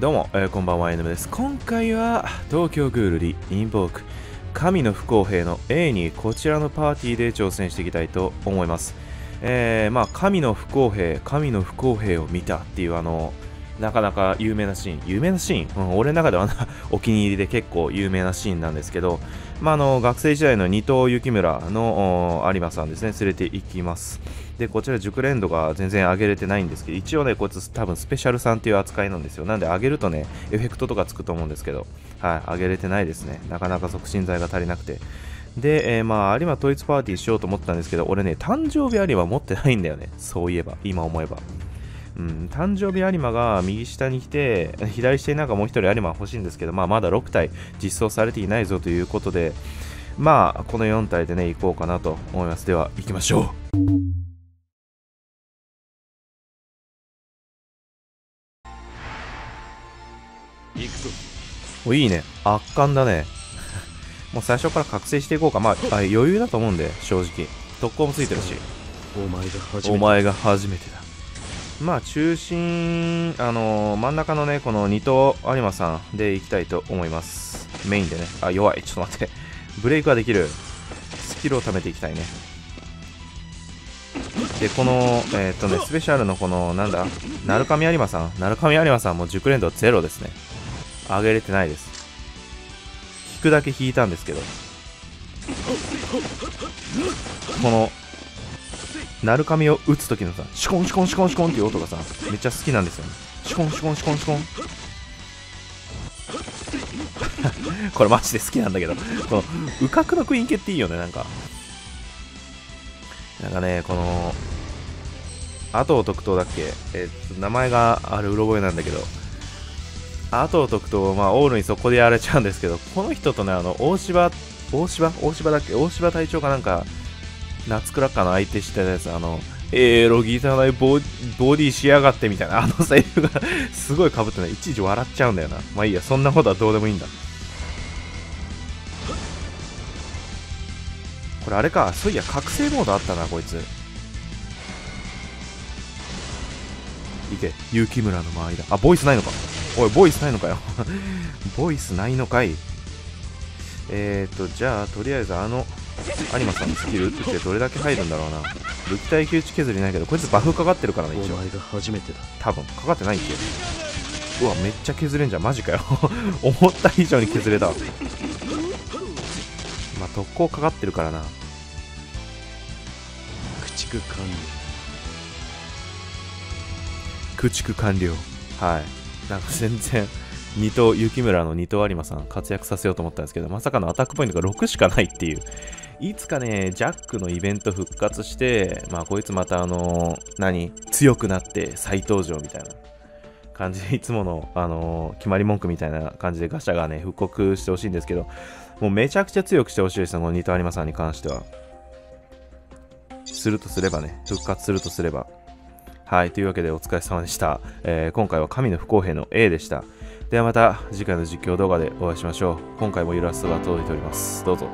どうも、こんばんは、NM です。今回は東京グールリインボーク神の不公平の A にこちらのパーティーで挑戦していきたいと思います。神の不公平を見たっていうなかなか有名なシーン、俺の中ではお気に入りで結構有名なシーンなんですけど、学生時代の二刀幸村の有馬さんですね、連れて行きます。で、こちら熟練度が全然上げれてないんですけど、一応ね、こいつ多分スペシャルさんっていう扱いなんですよ。なんで上げるとね、エフェクトとかつくと思うんですけど、はい、上げれてないですね。なかなか促進剤が足りなくて。で、有馬統一パーティーしようと思ったんですけど、俺ね、誕生日有馬持ってないんだよね。そういえば、今思えば。誕生日有馬が右下に来て、左下になんかもう一人有馬欲しいんですけど、まだ6体実装されていないぞということで、この4体でね、行こうかなと思います。では、行きましょう。お、いいね。圧巻だね。もう最初から覚醒していこうか。余裕だと思うんで、正直。特攻もついてるし。お前が初めてだ。中心、真ん中のね、この二刀有馬さんでいきたいと思います。メインでね。弱い。ちょっと待って。ブレイクはできる。スキルを貯めていきたいね。で、この、スペシャルのこの、鳴神有馬さんも熟練度ゼロですね。上げれてないです。引くだけ引いたんですけど、この鳴神を打つ時のさ、シコンシコンシコンシコンっていう音がさ、めっちゃ好きなんですよね。シコンシコンシコンシコンこれマジで好きなんだけどこのうかくのクイン系っていいよね。なんかね、この後を特等だっけ、名前があるうろ覚えなんだけど、後を解くと、オールにそこでやられちゃうんですけど、この人とね、大柴隊長かなんか、夏クラッカーの相手してたやつ、エロギターないボディしやがってみたいな、セリフがすごい被ってない。いちいち笑っちゃうんだよな。いいや、そんなことはどうでもいいんだ。これあれか、そういや、覚醒モードあったな、こいつ。いけ、幸村の間。ボイスないのか。おい、ボイスないのかよボイスないのかい。じゃあとりあえず有馬さんのスキル打ってきて、どれだけ入るんだろうな。物体窮地削りないけど、こいつバフかかってるからね。一応お前が初めてだ。多分かかってないっけ。うわ、めっちゃ削れんじゃん。マジかよ思った以上に削れた。特攻かかってるからな。駆逐完了。はい、なんか全然二刀幸村の二刀有馬さん活躍させようと思ったんですけど、まさかのアタックポイントが6しかないっていう。いつかね、ジャックのイベント復活して、こいつまた強くなって再登場みたいな感じで、いつもの決まり文句みたいな感じでガシャがね復刻してほしいんですけど、もうめちゃくちゃ強くしてほしいです。二刀有馬さんに関してはするとすればね、復活するとすれば。はい、というわけでお疲れ様でした。今回は神の不公平の A でした。ではまた次回の実況動画でお会いしましょう。今回もイラストが届いております。どうぞ。